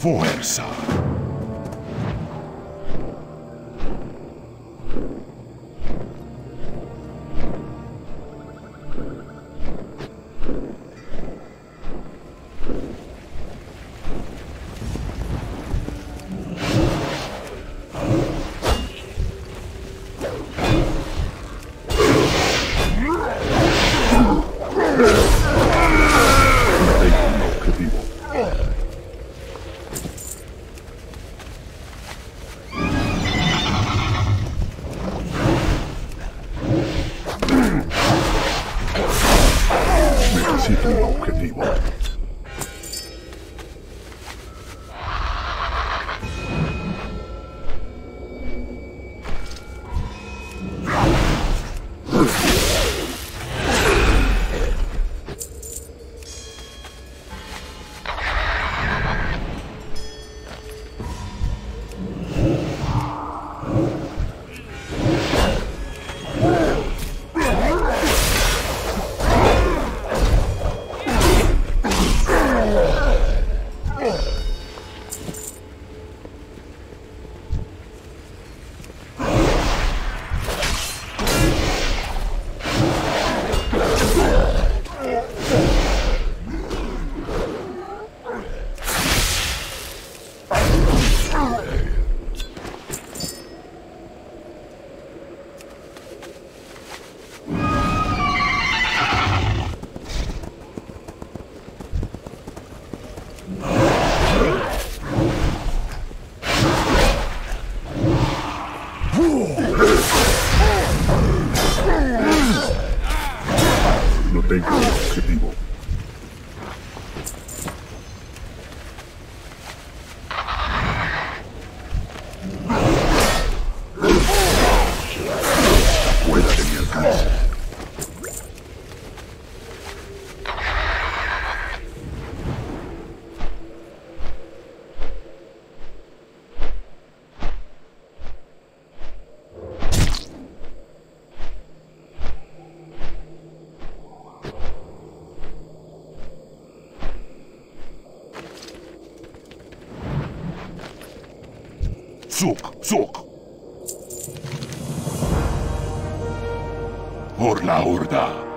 Forza! Zuk! Por la horda.